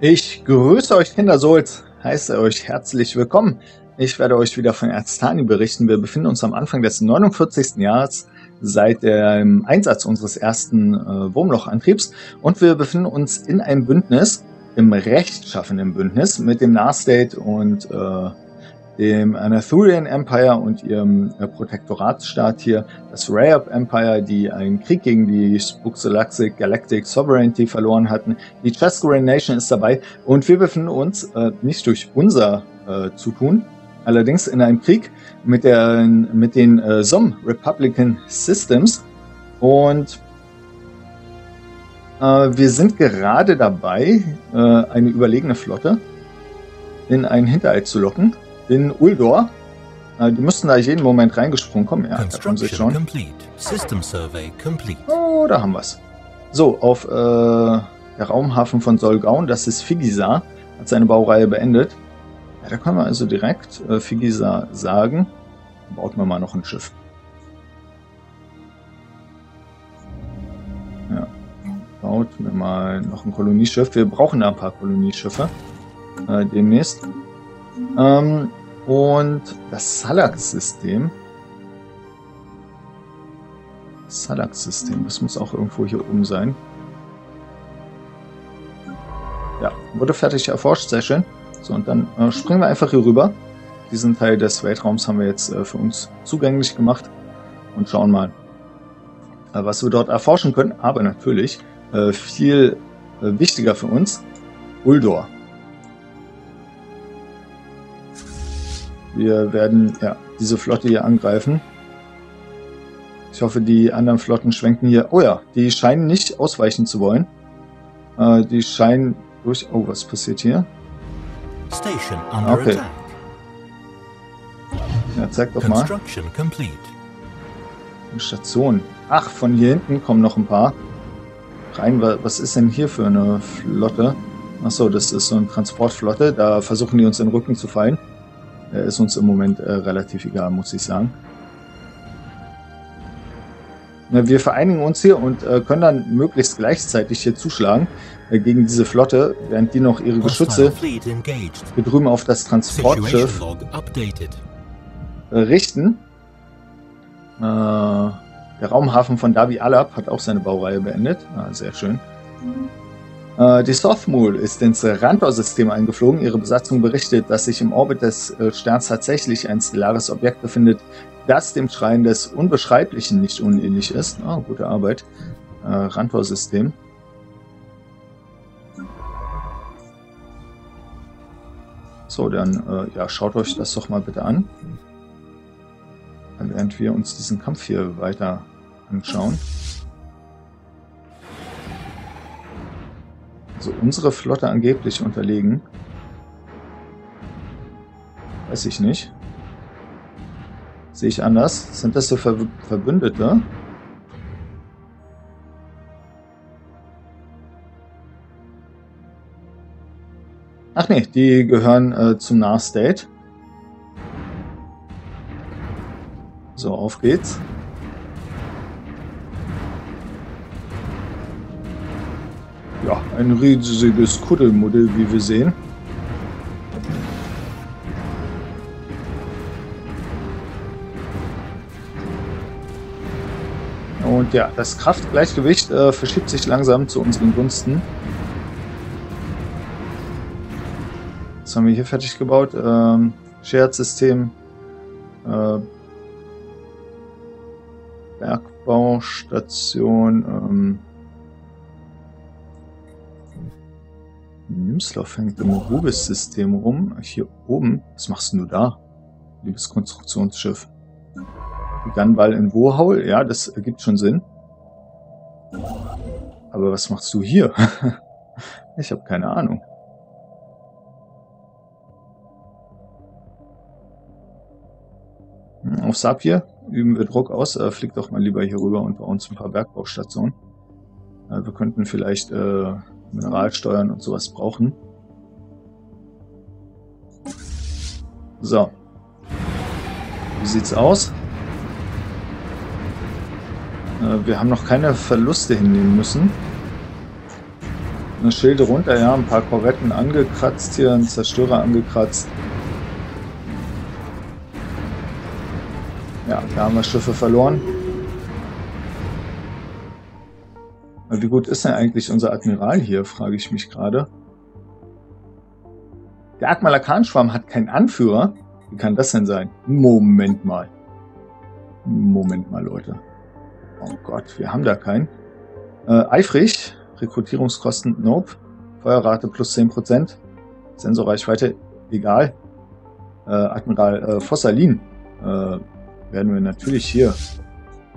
Ich grüße euch, Kinder Souls, heiße euch herzlich willkommen. Ich werde euch wieder von Erztani berichten. Wir befinden uns am Anfang des 49. Jahres seit dem Einsatz unseres ersten Wurmlochantriebs und wir befinden uns in einem Bündnis, im rechtschaffenden Bündnis mit dem Nars State und dem Anathurian Empire und ihrem Protektoratsstaat hier, das Rayob Empire, die einen Krieg gegen die Spuxilaxic Galactic Sovereignty verloren hatten. Die Chesquare Nation ist dabei und wir befinden uns nicht durch unser Zutun, allerdings in einem Krieg mit den SOM Republican Systems und wir sind gerade dabei, eine überlegene Flotte in einen Hinterhalt zu locken. In Uldor. Die müssten da jeden Moment reingesprungen kommen. Ja, da kommen sie schon. Oh, da haben wir es. So, auf der Raumhafen von Solgaun, das ist Figisa, hat seine Baureihe beendet. Ja, da können wir also direkt Figisa sagen. Baut man mal noch ein Schiff. Ja, baut mir mal noch ein Kolonieschiff. Wir brauchen da ein paar Kolonieschiffe demnächst. Und das Salak-System. Salak-System, das muss auch irgendwo hier oben sein. Ja, wurde fertig erforscht, sehr schön. So, und dann springen wir einfach hier rüber. Diesen Teil des Weltraums haben wir jetzt für uns zugänglich gemacht. Und schauen mal, was wir dort erforschen können. Aber natürlich, viel wichtiger für uns, Uldor. Wir werden ja diese Flotte hier angreifen. Ich hoffe, die anderen Flotten schwenken hier. Oh ja, die scheinen nicht ausweichen zu wollen. Die scheinen durch... Oh, was passiert hier? Okay. Ja, zeig doch mal. Eine Station. Ach, von hier hinten kommen noch ein paar. Rein, was ist denn hier für eine Flotte? Achso, das ist so eine Transportflotte. Da versuchen die uns in den Rücken zu fallen. Ist uns im Moment relativ egal, muss ich sagen. Na, wir vereinigen uns hier und können dann möglichst gleichzeitig hier zuschlagen gegen diese Flotte, während die noch ihre Geschütze hier drüben auf das Transportschiff richten. Der Raumhafen von Davi Alab hat auch seine Baureihe beendet. Ah, sehr schön. Die Softmool ist ins Rantor-System eingeflogen. Ihre Besatzung berichtet, dass sich im Orbit des Sterns tatsächlich ein stellares Objekt befindet, das dem Schrein des Unbeschreiblichen nicht unähnlich ist. Oh, gute Arbeit. Rantor-System. So, dann ja, schaut euch das doch mal bitte an. Während wir uns diesen Kampf hier weiter anschauen. Also unsere Flotte angeblich unterlegen. Weiß ich nicht. Sehe ich anders. Sind das so Verbündete? Ach nee, die gehören zum Nars State. So, auf geht's. Ja, ein riesiges Kuddelmuddel, wie wir sehen. Und ja, das Kraftgleichgewicht verschiebt sich langsam zu unseren Gunsten. Was haben wir hier fertig gebaut? Scherzsystem. Bergbaustation. Nimslau fängt im Rubis-System rum. Hier oben. Was machst du da? Liebes Konstruktionsschiff. Gunbal in Bohrhaul. Ja, das ergibt schon Sinn. Aber was machst du hier? Ich habe keine Ahnung. Auf Sapir üben wir Druck aus. Flieg doch mal lieber hier rüber und bei uns ein paar Bergbaustationen. Wir könnten vielleicht... Mineralsteuern und sowas brauchen. So. Wie sieht's aus? Wir haben noch keine Verluste hinnehmen müssen. Eine Schilde runter, ja, ein paar Korvetten angekratzt hier, ein Zerstörer angekratzt. Ja, da haben wir Schiffe verloren. Aber wie gut ist denn eigentlich unser Admiral hier, frage ich mich gerade. Der Akmalakan-Schwarm hat keinen Anführer. Wie kann das denn sein? Moment mal. Moment mal, Leute. Oh Gott, wir haben da keinen. Eifrig. Rekrutierungskosten, nope. Feuerrate plus 10%. Sensorreichweite, egal. Admiral Fossalin. Werden wir natürlich hier.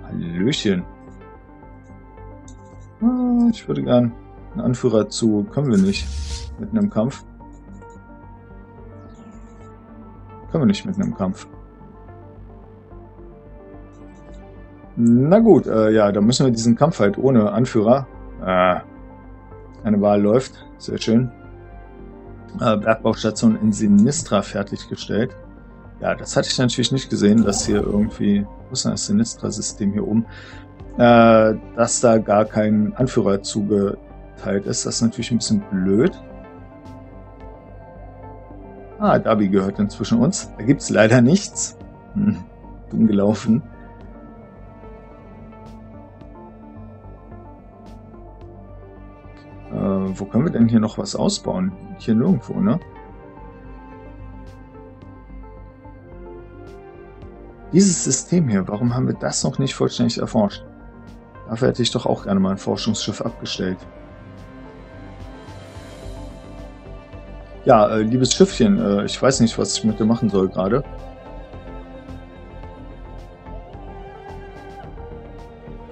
Hallöchen. Ich würde gern einen Anführer zu. Können wir nicht. Mitten im Kampf. Können wir nicht mitten im Kampf. Na gut, ja, da müssen wir diesen Kampf halt ohne Anführer. Eine Wahl läuft. Sehr schön. Bergbaustation in Sinistra fertiggestellt. Ja, das hatte ich natürlich nicht gesehen, dass hier irgendwie... Wo ist denn das Sinistra-System hier oben? Dass da gar kein Anführer zugeteilt ist. Das ist natürlich ein bisschen blöd. Ah, Dabi gehört inzwischen uns. Da gibt es leider nichts. Dumm gelaufen. Wo können wir denn hier noch was ausbauen? Hier nirgendwo, ne? Dieses System hier, warum haben wir das noch nicht vollständig erforscht? Dafür hätte ich doch auch gerne mal ein Forschungsschiff abgestellt. Ja, liebes Schiffchen, ich weiß nicht, was ich mit dir machen soll gerade.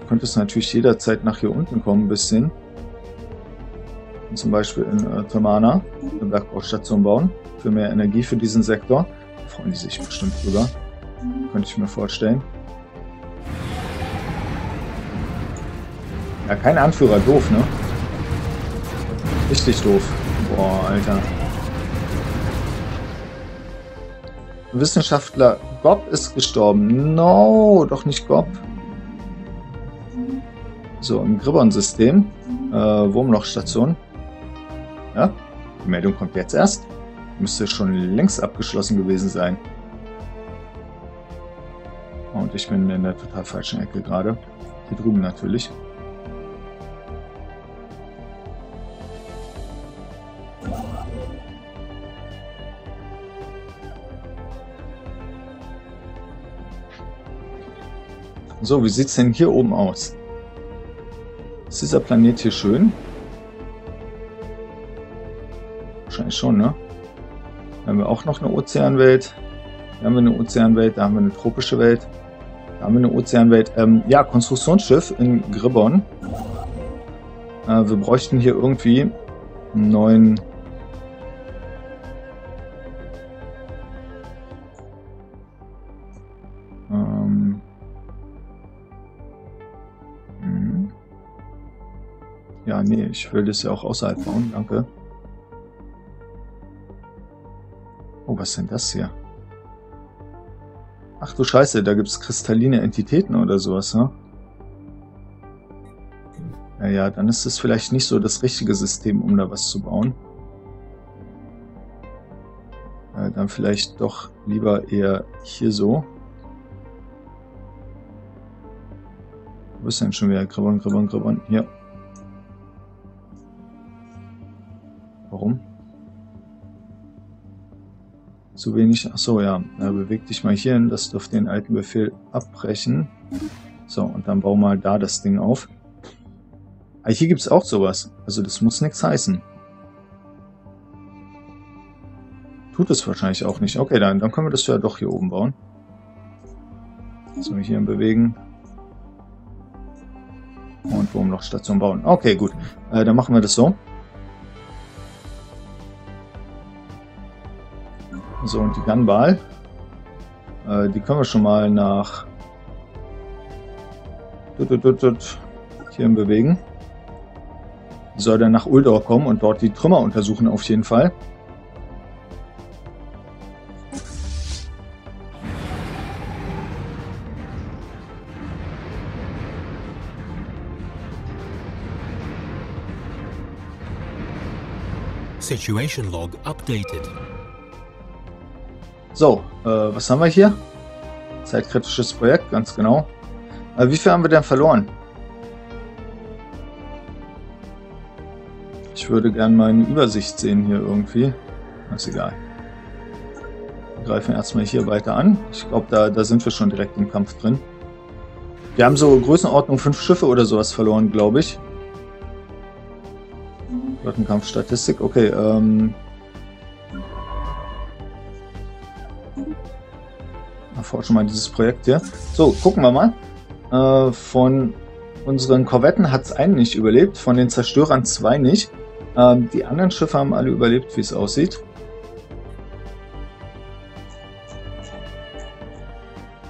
Du könntest natürlich jederzeit nach hier unten kommen, ein bisschen. Und zum Beispiel in Tamana eine Bergbaustation bauen. Für mehr Energie für diesen Sektor. Da freuen die sich bestimmt drüber. Könnte ich mir vorstellen. Ja, kein Anführer, doof, ne? Richtig doof. Boah, Alter. Wissenschaftler Gob ist gestorben. No, doch nicht Gob. So, im Gribbon-System. Wurmlochstation. Ja, die Meldung kommt jetzt erst. Müsste schon längst abgeschlossen gewesen sein. Und ich bin in der total falschen Ecke gerade. Hier drüben natürlich. So, wie sieht es denn hier oben aus? Ist dieser Planet hier schön? Wahrscheinlich schon, ne? Da haben wir auch noch eine Ozeanwelt. Da haben wir eine Ozeanwelt, da haben wir eine tropische Welt. Da haben wir eine Ozeanwelt. Ja, Konstruktionsschiff in Gribbon. Wir bräuchten hier irgendwie einen neuen... Ja, nee, ich will das ja auch außerhalb bauen, danke. Oh, was ist denn das hier? Ach du Scheiße, da gibt es kristalline Entitäten oder sowas, ne? Naja, dann ist das vielleicht nicht so das richtige System, um da was zu bauen. Dann vielleicht doch lieber eher hier so. Wo ist denn schon wieder? Gribbon, hier. Warum? Zu wenig. Achso, ja. Beweg dich mal hier hin. Das dürfte den alten Befehl abbrechen. So, und dann bauen wir mal da das Ding auf. Aber hier gibt es auch sowas. Also das muss nichts heißen. Tut es wahrscheinlich auch nicht. Okay, dann können wir das ja doch hier oben bauen. So, hier hin bewegen. Und Wurmlochstation bauen. Okay, gut. Dann machen wir das so. So, und die Gunbal, die können wir schon mal nach hier bewegen. Die soll dann nach Uldor kommen und dort die Trümmer untersuchen auf jeden Fall. Situation log updated. So, was haben wir hier? Zeitkritisches Projekt, ganz genau. Wie viel haben wir denn verloren? Ich würde gerne mal eine Übersicht sehen hier irgendwie. Ist egal. Wir greifen erstmal hier weiter an. Ich glaube, da sind wir schon direkt im Kampf drin. Wir haben so Größenordnung 5 Schiffe oder sowas verloren, glaube ich. Flottenkampfstatistik, okay. Erforschen mal dieses Projekt hier. So, gucken wir mal. Von unseren Korvetten hat es einen nicht überlebt, von den Zerstörern 2 nicht. Die anderen Schiffe haben alle überlebt, wie es aussieht.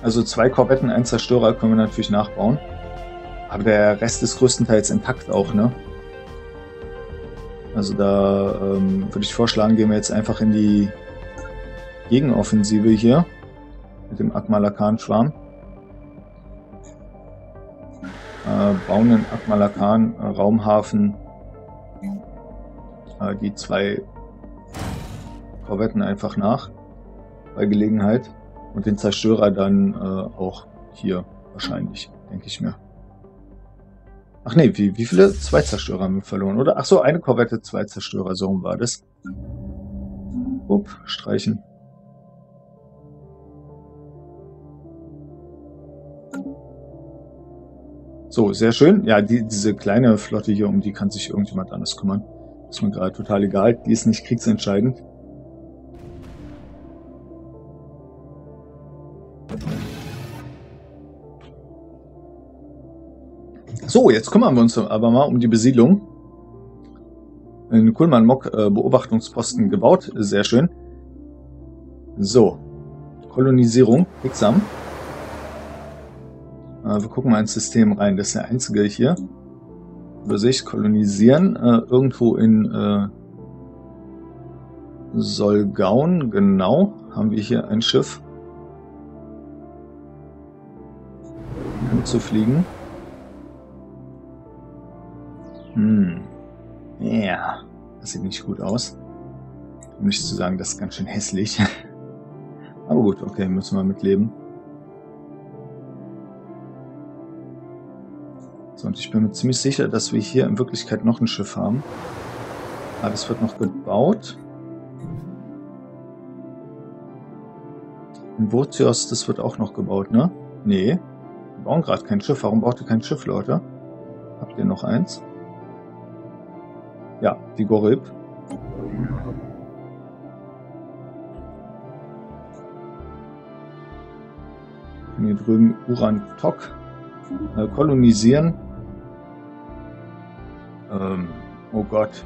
Also 2 Korvetten, 1 Zerstörer können wir natürlich nachbauen. Aber der Rest ist größtenteils intakt auch, ne? Also da würde ich vorschlagen, gehen wir jetzt einfach in die Gegenoffensive hier. Mit dem Akmalakan-Schwarm. Bauen in Akmalakan, Raumhafen. Die 2 Korvetten einfach nach. Bei Gelegenheit. Und den Zerstörer dann auch hier wahrscheinlich, denke ich mir. Ach nee, wie viele? 2 Zerstörer haben wir verloren, oder? Ach so, eine Korvette, 2 Zerstörer, so rum war das. Upp, streichen. So, sehr schön. Ja, diese kleine Flotte hier, um die kann sich irgendjemand anders kümmern. Ist mir gerade total egal, die ist nicht kriegsentscheidend. So, jetzt kümmern wir uns aber mal um die Besiedlung. In Kulmanmok Beobachtungsposten gebaut, sehr schön. So, Kolonisierung, Exam. Wir gucken mal ins System rein, das ist der einzige hier. Übersicht, kolonisieren, irgendwo in Solgaun, genau, haben wir hier ein Schiff. Umzufliegen. Ja, das sieht nicht gut aus. Um nicht zu sagen, das ist ganz schön hässlich. Aber gut, okay, müssen wir mitleben. So, und ich bin mir ziemlich sicher, dass wir hier in Wirklichkeit noch ein Schiff haben. Aber es wird noch gebaut. In Burtios, das wird auch noch gebaut, ne? Nee, wir bauen gerade kein Schiff. Warum baut ihr kein Schiff, Leute? Habt ihr noch eins? Ja, die Gorib. Hier drüben Uran-Tok. Kolonisieren. Oh Gott.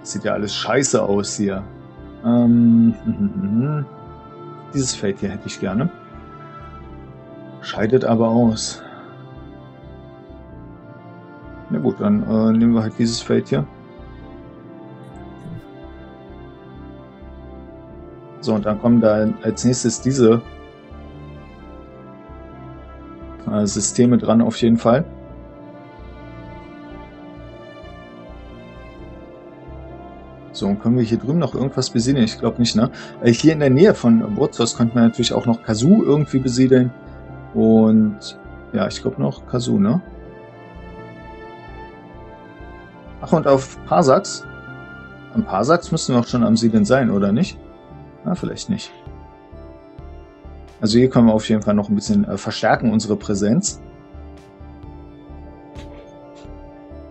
Das sieht ja alles scheiße aus hier. Dieses Feld hier hätte ich gerne. Scheidet aber aus. Na gut, dann nehmen wir halt dieses Feld hier. So, und dann kommen da als nächstes diese Systeme dran auf jeden Fall. So, und können wir hier drüben noch irgendwas besiedeln? Ich glaube nicht, ne? Hier in der Nähe von Wurzos könnten wir natürlich auch noch Kazu irgendwie besiedeln. Und ja, ich glaube noch Kazu, ne? Ach, und auf Parsax? Am Parsax müssen wir auch schon am Siedeln sein, oder nicht? Na, vielleicht nicht. Also hier können wir auf jeden Fall noch ein bisschen verstärken, unsere Präsenz.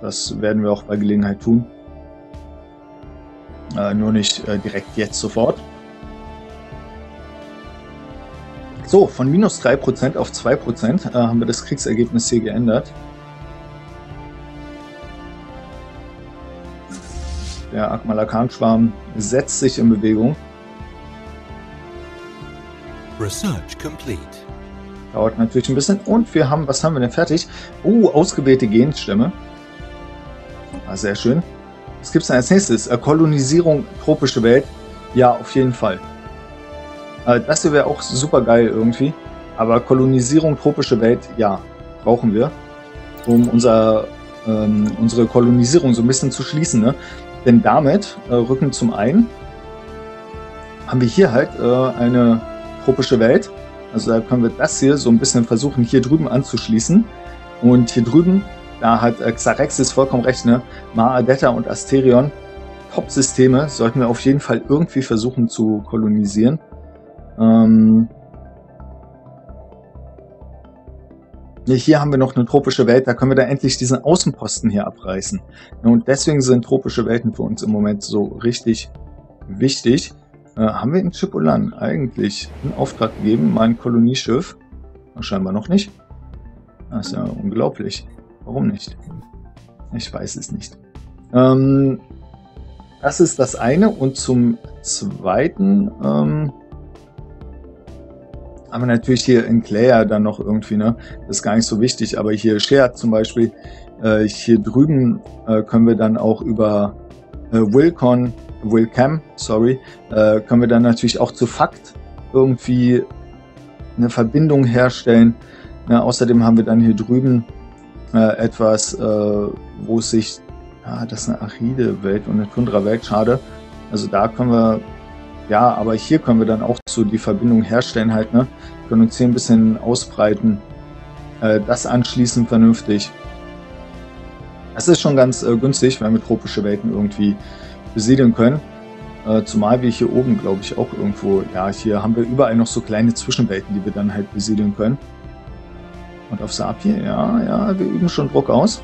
Das werden wir auch bei Gelegenheit tun. Nur nicht direkt jetzt sofort. So, von minus 3% auf 2% haben wir das Kriegsergebnis hier geändert. Der Akmalakan-Schwarm setzt sich in Bewegung. Research complete. Dauert natürlich ein bisschen. Und wir haben, was haben wir denn fertig? Oh, ausgewählte Genstämme. Ah, sehr schön. Was gibt es denn als nächstes? Kolonisierung, tropische Welt. Ja, auf jeden Fall. Das hier wäre auch super geil irgendwie. Aber Kolonisierung, tropische Welt, ja, brauchen wir. Um unsere Kolonisierung so ein bisschen zu schließen, ne? Denn damit, Rücken zum einen, haben wir hier halt eine tropische Welt. Also da können wir das hier so ein bisschen versuchen, hier drüben anzuschließen. Und hier drüben, da hat Xaraxis vollkommen recht, ne? Maadetta und Asterion, Top-Systeme, sollten wir auf jeden Fall irgendwie versuchen zu kolonisieren. Hier haben wir noch eine tropische Welt, da können wir da endlich diesen Außenposten hier abreißen. Und deswegen sind tropische Welten für uns im Moment so richtig wichtig. Haben wir in Chipolan eigentlich einen Auftrag gegeben, mal ein Kolonieschiff? Scheinbar noch nicht. Das ist ja unglaublich. Warum nicht? Ich weiß es nicht. Das ist das eine. Und zum zweiten haben wir natürlich hier in Claire dann noch irgendwie, ne? Das ist gar nicht so wichtig, aber hier Share zum Beispiel, hier drüben können wir dann auch über Willcam, können wir dann natürlich auch zu Fakt irgendwie eine Verbindung herstellen. Ja, außerdem haben wir dann hier drüben etwas, wo es sich, das ist eine aride Welt und eine Tundra-Welt, schade. Also da können wir, ja, aber hier können wir dann auch so die Verbindung herstellen halt, ne? Wir können uns hier ein bisschen ausbreiten, das anschließend vernünftig. Es ist schon ganz günstig, wenn wir tropische Welten irgendwie besiedeln können. Zumal wir hier oben, glaube ich, auch irgendwo, ja, hier haben wir überall noch so kleine Zwischenwelten, die wir dann halt besiedeln können. Und auf Sapir, ja, ja, wir üben schon Druck aus.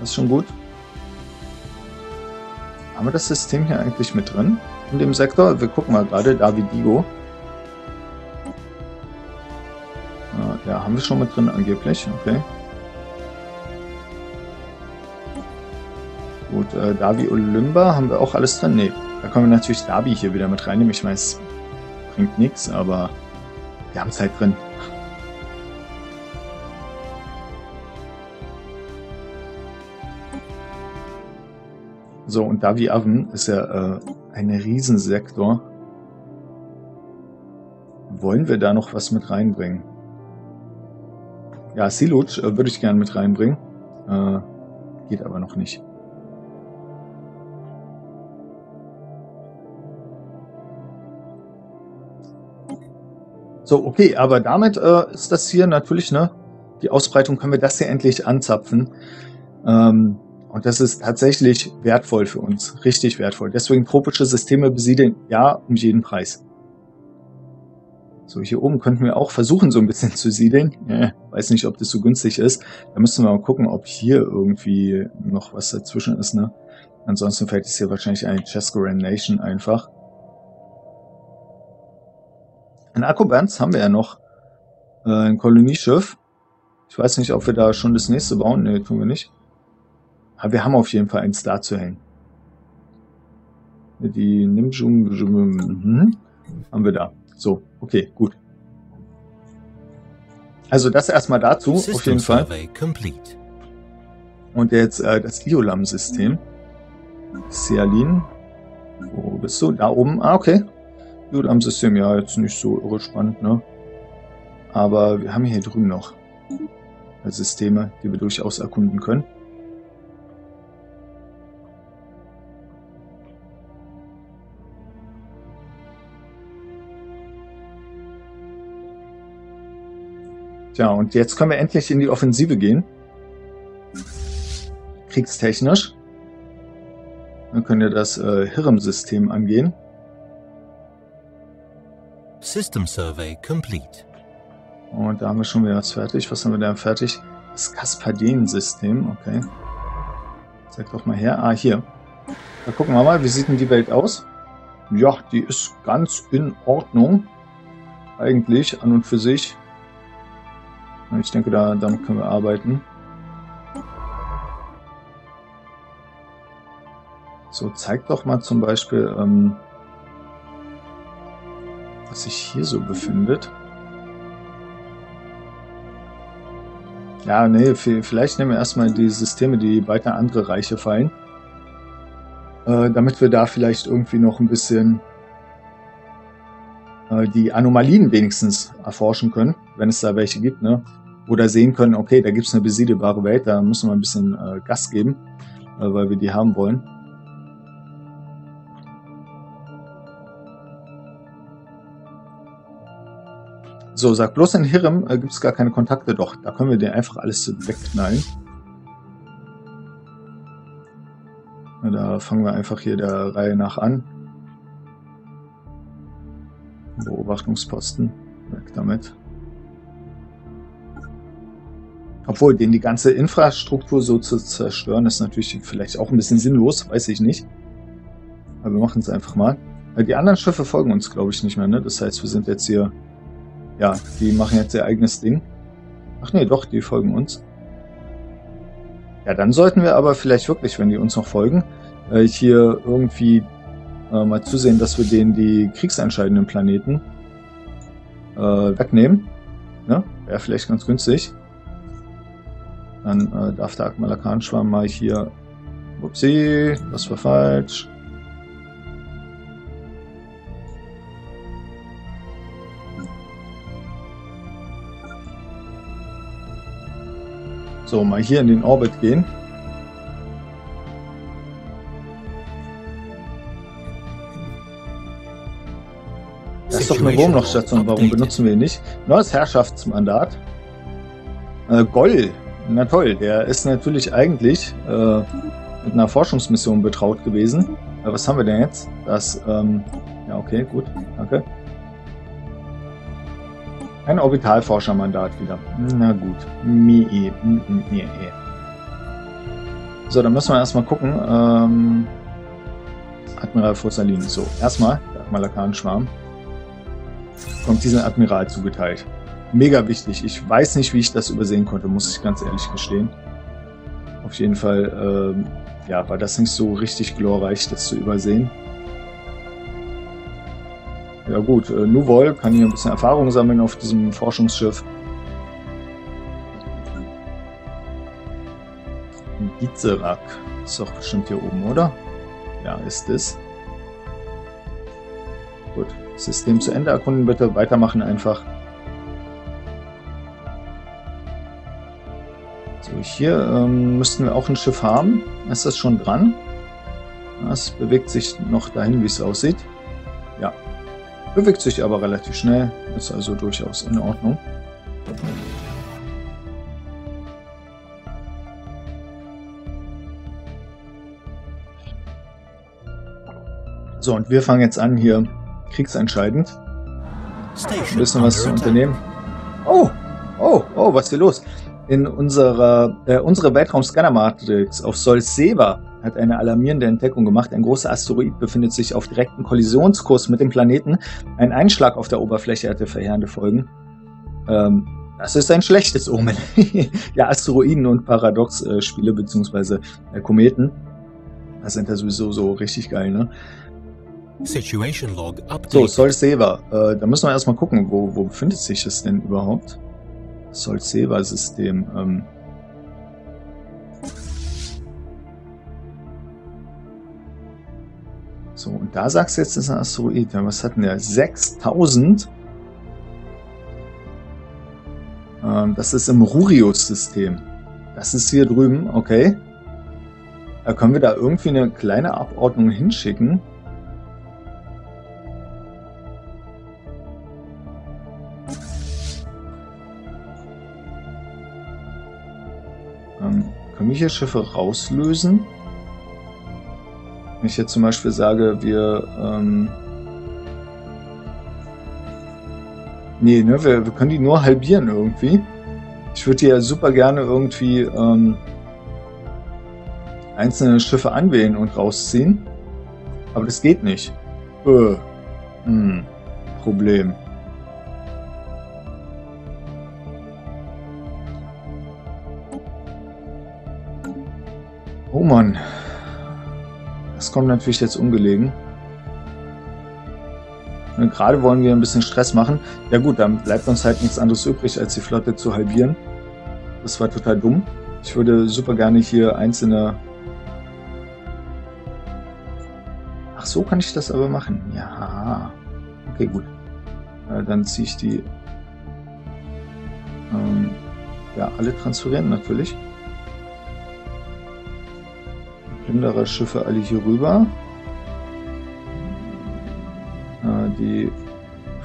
Das ist schon gut. Haben wir das System hier eigentlich mit drin? In dem Sektor? Wir gucken mal gerade. Davi Digo. Ja, haben wir schon mit drin angeblich. Okay. Gut, Davi Olymba haben wir auch alles drin. Ne, da können wir natürlich Davi hier wieder mit reinnehmen. Ich weiß, bringt nichts, aber wir haben es halt drin. So, und Davi Aven ist ja ein Riesensektor. Wollen wir da noch was mit reinbringen? Ja, Siluch würde ich gerne mit reinbringen. Geht aber noch nicht. So, okay, aber damit ist das hier natürlich, ne? Die Ausbreitung können wir das hier endlich anzapfen. Und das ist tatsächlich wertvoll für uns, richtig wertvoll. Deswegen tropische Systeme besiedeln, ja, um jeden Preis. So, hier oben könnten wir auch versuchen, so ein bisschen zu siedeln. Weiß nicht, ob das so günstig ist. Da müssen wir mal gucken, ob hier irgendwie noch was dazwischen ist, ne? Ansonsten fällt es hier wahrscheinlich ein Chesquare Nation einfach. In Akobans haben wir ja noch ein Kolonieschiff. Ich weiß nicht, ob wir da schon das nächste bauen. Ne, tun wir nicht. Aber wir haben auf jeden Fall eins da zu hängen. Die Nimjum haben wir da. So, okay, gut. Also das erstmal dazu, auf jeden Fall. Und jetzt das Iolam-System. Sialin. Wo bist du? Da oben. Ah, okay. Iolam-System, ja, jetzt nicht so irre spannend, ne? Aber wir haben hier drüben noch Systeme, die wir durchaus erkunden können. Tja, und jetzt können wir endlich in die Offensive gehen. Kriegstechnisch. Dann können wir das Hirm-System angehen. System Survey complete. Und da haben wir schon wieder was fertig. Was haben wir da fertig? Das Kaspardien-System, okay. Zeig doch mal her. Ah, hier. Da gucken wir mal, wie sieht denn die Welt aus? Ja, die ist ganz in Ordnung. Eigentlich, an und für sich. Ich denke, damit können wir arbeiten. So, zeig doch mal zum Beispiel, was sich hier so befindet. Ja, nee, vielleicht nehmen wir erstmal die Systeme, die weiter andere Reiche fallen. Damit wir da vielleicht irgendwie noch ein bisschen die Anomalien wenigstens erforschen können, wenn es da welche gibt, ne? Oder sehen können, okay, da gibt es eine besiedelbare Welt, da müssen wir ein bisschen Gas geben. weil wir die haben wollen. So, sag bloß in Hirem gibt es gar keine Kontakte. Doch, da können wir dir einfach alles wegknallen. Da fangen wir einfach hier der Reihe nach an. Beobachtungsposten, weg damit. Obwohl, denen die ganze Infrastruktur so zu zerstören, ist natürlich vielleicht auch ein bisschen sinnlos, weiß ich nicht. Aber wir machen es einfach mal. Weil die anderen Schiffe folgen uns, glaube ich, nicht mehr, ne? Das heißt, wir sind jetzt hier... Ja, die machen jetzt ihr eigenes Ding. Ach nee, doch, die folgen uns. Ja, dann sollten wir aber vielleicht wirklich, wenn die uns noch folgen, hier irgendwie mal zusehen, dass wir denen die kriegsentscheidenden Planeten wegnehmen. Ne? Wäre vielleicht ganz günstig. Dann darf der Akmalakan-Schwarm mal hier... Upsi, das war falsch. So, mal hier in den Orbit gehen. Da ist doch eine Wurmlochstation, warum benutzen wir ihn nicht? Neues Herrschaftsmandat. Goll. Na toll, der ist natürlich eigentlich mit einer Forschungsmission betraut gewesen. Was haben wir denn jetzt? Das, ja okay, gut, danke. Ein Orbitalforschermandat wieder. Na gut. So, dann müssen wir erstmal gucken. Admiral Fossalin. So, erstmal der Akmalakan-Schwarm. Kommt diesem Admiral zugeteilt. Mega wichtig. Ich weiß nicht, wie ich das übersehen konnte, muss ich ganz ehrlich gestehen. Auf jeden Fall, ja, war das nicht so richtig glorreich, das zu übersehen. Ja gut, Nuvol kann hier ein bisschen Erfahrung sammeln auf diesem Forschungsschiff. Gizerak ist doch bestimmt hier oben, oder? Ja, ist es. Gut, System zu Ende erkunden bitte, weitermachen einfach. So, hier müssten wir auch ein Schiff haben. Ist das schon dran? Das bewegt sich noch dahin, wie es aussieht. Ja. Bewegt sich aber relativ schnell, ist also durchaus in Ordnung. So, und wir fangen jetzt an, hier kriegsentscheidend ein bisschen was zu unternehmen. Oh, oh, oh, was ist hier los? In unserer Weltraum-Scanner-Matrix auf Solseva hat eine alarmierende Entdeckung gemacht. Ein großer Asteroid befindet sich auf direktem Kollisionskurs mit dem Planeten. Ein Einschlag auf der Oberfläche hatte verheerende Folgen. Das ist ein schlechtes Omen. Ja, Asteroiden und Paradox-Spiele bzw. Kometen. Das sind ja sowieso so richtig geil, ne? Situation Log updated. So, Solseva. Da müssen wir erstmal gucken, wo befindet sich das denn überhaupt? Solseva-System. So, und da sagst du jetzt, das ist ein Asteroid. Was hatten wir? 6000. Das ist im Rurius-System. Das ist hier drüben, okay. Da können wir da irgendwie eine kleine Abordnung hinschicken. Können wir hier Schiffe rauslösen? Wenn ich jetzt zum Beispiel sage, wir... nee, ne, wir können die nur halbieren irgendwie. Ich würde ja super gerne irgendwie einzelne Schiffe anwählen und rausziehen. Aber das geht nicht. Problem. Oh Mann. Das kommt natürlich jetzt ungelegen. Und gerade wollen wir ein bisschen Stress machen. Ja gut, dann bleibt uns halt nichts anderes übrig, als die Flotte zu halbieren. Das war total dumm. Ich würde super gerne hier einzelne... Ach, so kann ich das aber machen. Ja. Okay, gut. Dann ziehe ich die... ja, alle transferieren natürlich. Plündererschiffe alle hier rüber. Die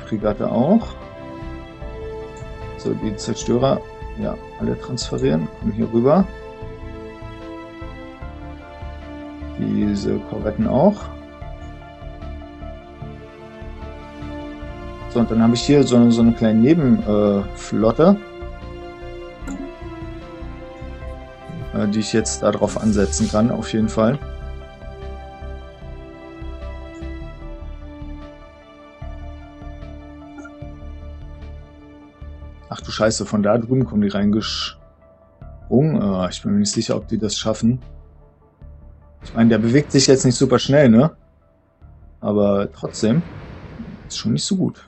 Fregatte auch. So, die Zerstörer, ja, alle transferieren, kommen hier rüber. Diese Korvetten auch. So, und dann habe ich hier so eine kleine Nebenflotte, die ich jetzt darauf ansetzen kann, auf jeden Fall. Ach du Scheiße, von da drüben kommen die reingesprungen. Ich bin mir nicht sicher, ob die das schaffen. Ich meine, der bewegt sich jetzt nicht super schnell, ne? Aber trotzdem ist schon nicht so gut.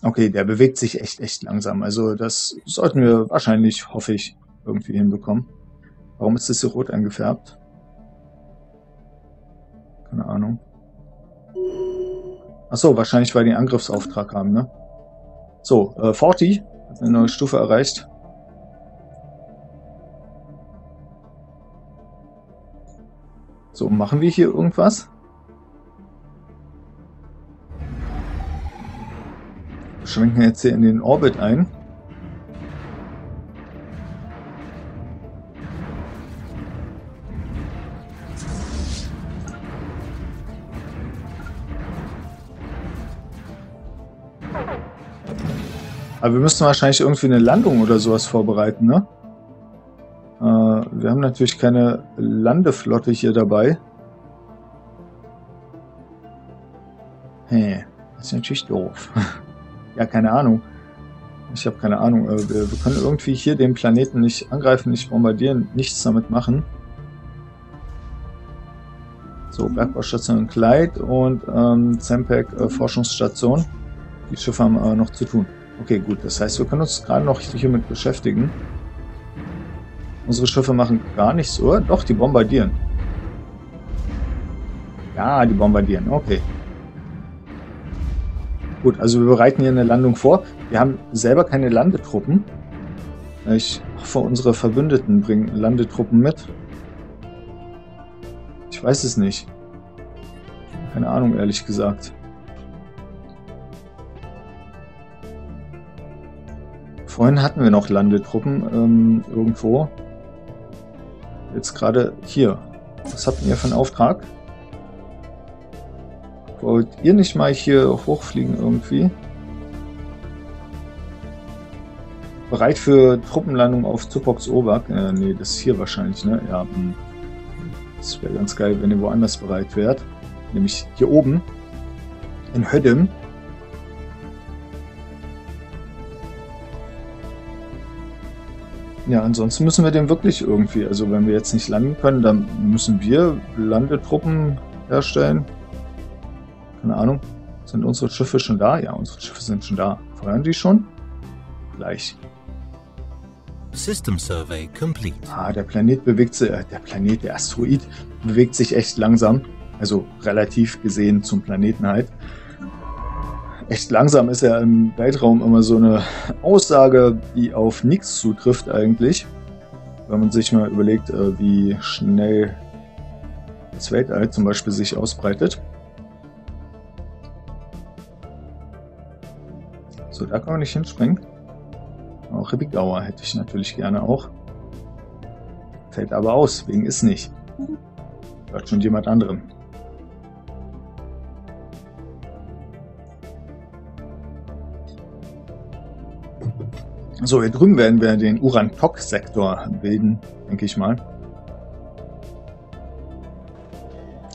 Okay, der bewegt sich echt langsam. Also das sollten wir wahrscheinlich, hoffe ich, irgendwie hinbekommen. Warum ist das so rot eingefärbt? Keine Ahnung. Achso, wahrscheinlich weil die einen Angriffsauftrag haben, ne? So, 40 hat eine neue Stufe erreicht. So, machen wir hier irgendwas? Schwenken jetzt hier in den Orbit ein. Aber wir müssen wahrscheinlich irgendwie eine Landung oder sowas vorbereiten, ne? Wir haben natürlich keine Landeflotte hier dabei. Hey, das ist natürlich doof. Ja, keine Ahnung. Ich habe keine Ahnung. Wir können irgendwie hier den Planeten nicht angreifen, nicht bombardieren, nichts damit machen. So, Bergbaustation in Clyde und Zempec Forschungsstation. Die Schiffe haben noch zu tun. Okay, gut. Das heißt, wir können uns gerade noch hiermit beschäftigen. Unsere Schiffe machen gar nichts, oder? Doch, die bombardieren. Ja, die bombardieren. Okay. Gut, also wir bereiten hier eine Landung vor. Wir haben selber keine Landetruppen. Ich hoffe, unsere Verbündeten bringen Landetruppen mit. Ich weiß es nicht. Keine Ahnung, ehrlich gesagt. Vorhin hatten wir noch Landetruppen irgendwo. Jetzt gerade hier. Was habt ihr für einen Auftrag? Wollt ihr nicht mal hier hochfliegen irgendwie? Bereit für Truppenlandung auf Zupox Obak? Nee, das ist hier wahrscheinlich, ne? Ja, das wäre ganz geil, wenn ihr woanders bereit wärt. Nämlich hier oben. In Hödem. Ja, ansonsten müssen wir den wirklich irgendwie, also wenn wir jetzt nicht landen können, dann müssen wir Landetruppen herstellen. Keine Ahnung. Sind unsere Schiffe schon da? Ja, unsere Schiffe sind schon da. Feuern die schon? Gleich. System Survey complete. Ah, der Planet bewegt sich, der Asteroid bewegt sich echt langsam. Also relativ gesehen zum Planeten halt. Echt langsam ist ja im Weltraum immer so eine Aussage, die auf nichts zutrifft eigentlich. Wenn man sich mal überlegt, wie schnell das Weltall zum Beispiel sich ausbreitet. So, da kann man nicht hinspringen. Auch Ribbigauer hätte ich natürlich gerne auch. Fällt aber aus, wegen ist nicht. Hört schon jemand anderem. So, hier drüben werden wir den Uran-Tok-Sektor bilden, denke ich mal.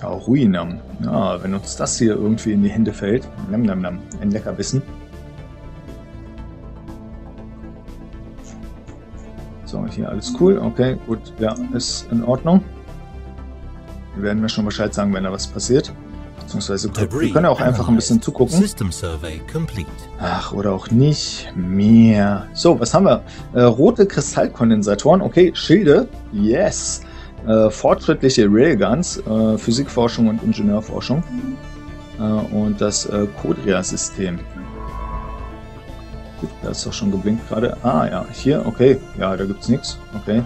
Auch Ruinam. Ja, wenn uns das hier irgendwie in die Hände fällt. Nam. Ein Leckerbissen. So, hier alles cool. Okay, gut. Ja, ist in Ordnung. Wir werden mir schon Bescheid sagen, wenn da was passiert. Beziehungsweise wir können auch einfach ein bisschen zugucken. Ach, oder auch nicht mehr. So, was haben wir? Rote Kristallkondensatoren. Okay, Schilde. Yes. Fortschrittliche Railguns. Physikforschung und Ingenieurforschung. Und das Codrea-System. Da ist doch schon geblinkt gerade. Ah ja, hier, okay. Ja, da gibt's nichts. Okay.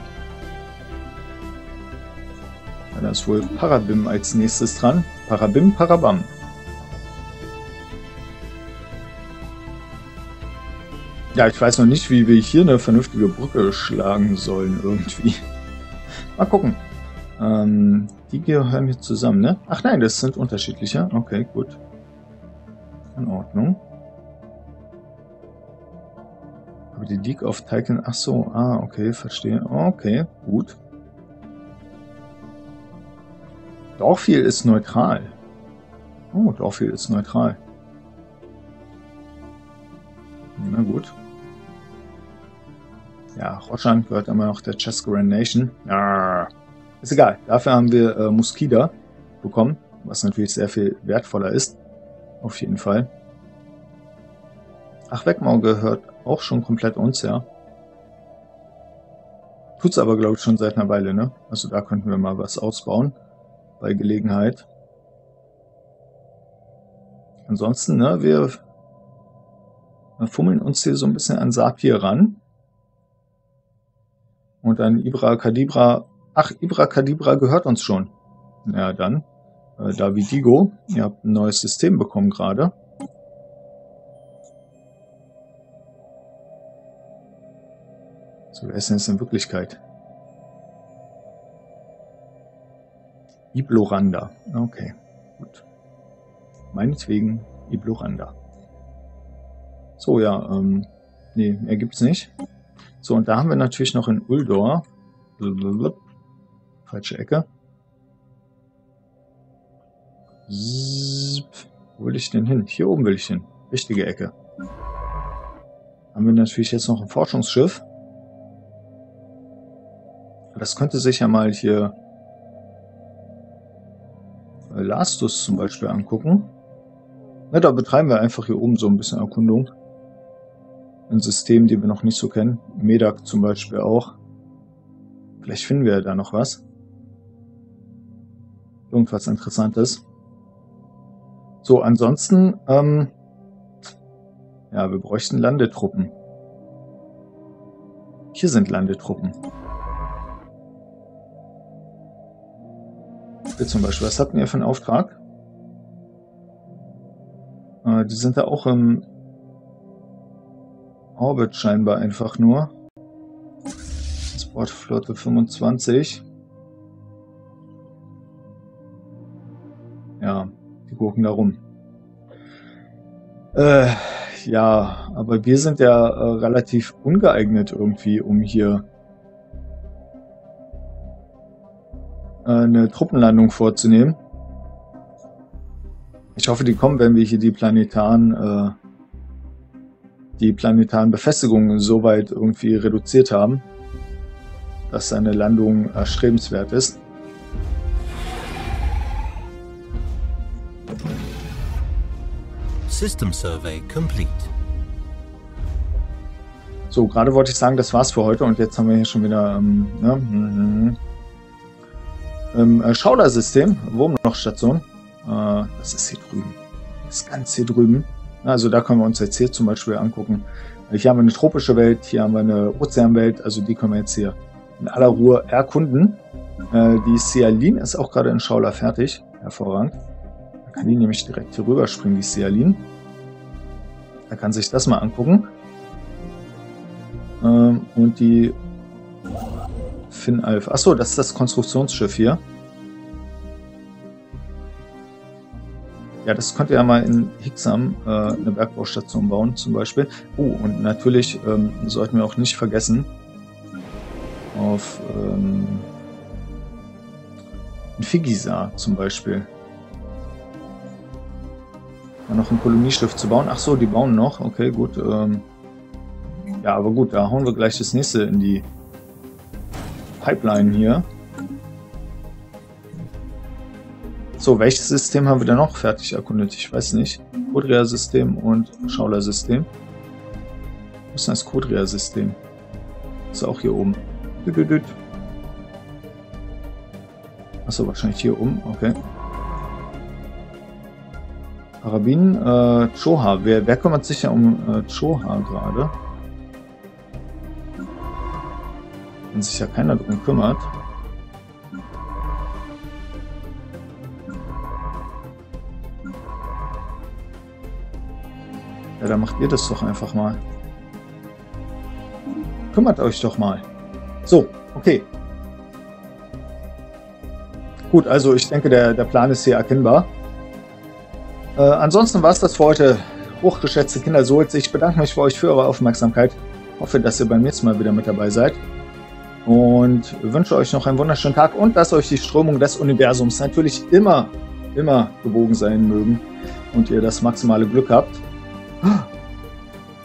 Ja, da ist wohl Parabim als nächstes dran. Parabim, Parabam. Ja, ich weiß noch nicht, wie wir hier eine vernünftige Brücke schlagen sollen irgendwie. Mal gucken. Die gehören hier zusammen, ne? Ach nein, das sind unterschiedliche. Okay, gut. In Ordnung. Aber die liegt auf Taiken. Ach so, ah, okay, verstehe. Okay, gut. Dorfhiel ist neutral. Oh, Dorfhiel ist neutral. Na gut. Ja, Roschan gehört immer noch der Chesquare Nation. Ja, ist egal. Dafür haben wir Muskida bekommen, was natürlich sehr viel wertvoller ist. Auf jeden Fall. Ach, Wegmau gehört auch schon komplett uns, ja. Tut's aber, glaube ich, schon seit einer Weile, ne? Also da könnten wir mal was ausbauen. Bei Gelegenheit. Ansonsten, ne, wir fummeln uns hier so ein bisschen an Sapir ran. Und dann Ibra-Kadibra. Ach, Ibra-Kadibra gehört uns schon. Ja, dann. Davidigo, ihr habt ein neues System bekommen gerade. So, wer ist denn jetzt in Wirklichkeit? Ibloranda. Okay, gut. Meinetwegen Ibloranda. So, ja, nee, mehr gibt's nicht. So, und da haben wir natürlich noch in Uldor. Falsche Ecke. Wo will ich denn hin? Hier oben will ich hin. Richtige Ecke. Haben wir natürlich jetzt noch ein Forschungsschiff. Das könnte sich ja mal hier Lastus zum Beispiel angucken. Na, da betreiben wir einfach hier oben so ein bisschen Erkundung. Ein System, die wir noch nicht so kennen. Medak zum Beispiel auch. Vielleicht finden wir ja da noch was. Irgendwas Interessantes. So, ansonsten, ja, wir bräuchten Landetruppen. Hier sind Landetruppen. Hier zum Beispiel, was hatten wir für einen Auftrag? Die sind da auch im Orbit scheinbar einfach nur. Transportflotte 25. Ja. Die gucken da rum. Ja, aber wir sind ja relativ ungeeignet irgendwie, um hier eine Truppenlandung vorzunehmen. Ich hoffe, die kommen, wenn wir hier die planetaren Befestigungen so weit irgendwie reduziert haben, dass eine Landung erstrebenswert ist. System Survey complete. So, gerade wollte ich sagen, das war's für heute und jetzt haben wir hier schon wieder Schauder-System, Wurmlochstation. Das ist hier drüben. Das ist ganz hier drüben. Also da können wir uns jetzt hier zum Beispiel angucken. Hier haben wir eine tropische Welt, hier haben wir eine Ozeanwelt, also die können wir jetzt hier in aller Ruhe erkunden. Die Sialin ist auch gerade in Schauder fertig. Hervorragend. Kann die nämlich direkt hier rüber springen, die Sialin. Da kann sich das mal angucken. Und die Finn-Alf. Achso, das ist das Konstruktionsschiff hier. Ja, das könnt ihr ja mal in Hixam eine Bergbaustation bauen zum Beispiel. Oh, und natürlich sollten wir auch nicht vergessen, auf Figisa zum Beispiel noch ein Kolonieschiff zu bauen. Ach so, die bauen noch. Okay, gut. Ja, aber gut, da hauen wir gleich das nächste in die Pipeline hier. So, welches System haben wir denn noch fertig erkundet? Ich weiß nicht. Codrea-System und Schauder-System. Wo ist denn das Codrea-System? Ist auch hier oben. Achso, wahrscheinlich hier oben. Okay. Karabin, Choha. Wer kümmert sich ja um Choha gerade? Wenn sich ja keiner drum kümmert. Ja, dann macht ihr das doch einfach mal. Kümmert euch doch mal. So, okay. Gut, also ich denke, der Plan ist hier erkennbar. Ansonsten war es das für heute. Hochgeschätzte Kindersolz, ich bedanke mich bei euch für eure Aufmerksamkeit. Hoffe, dass ihr beim nächsten Mal wieder mit dabei seid. Und wünsche euch noch einen wunderschönen Tag und dass euch die Strömung des Universums natürlich immer gebogen sein mögen und ihr das maximale Glück habt.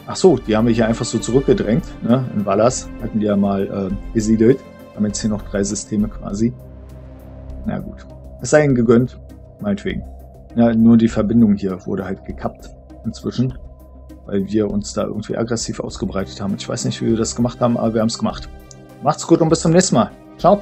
Ach so, die haben wir hier einfach so zurückgedrängt. Ne? In Valas hatten die ja mal gesiedelt. Haben jetzt hier noch 3 Systeme quasi. Na gut, es sei ihnen gegönnt, meinetwegen. Ja, nur die Verbindung hier wurde halt gekappt inzwischen, weil wir uns da irgendwie aggressiv ausgebreitet haben. Ich weiß nicht, wie wir das gemacht haben, aber wir haben es gemacht. Macht's gut und bis zum nächsten Mal. Ciao.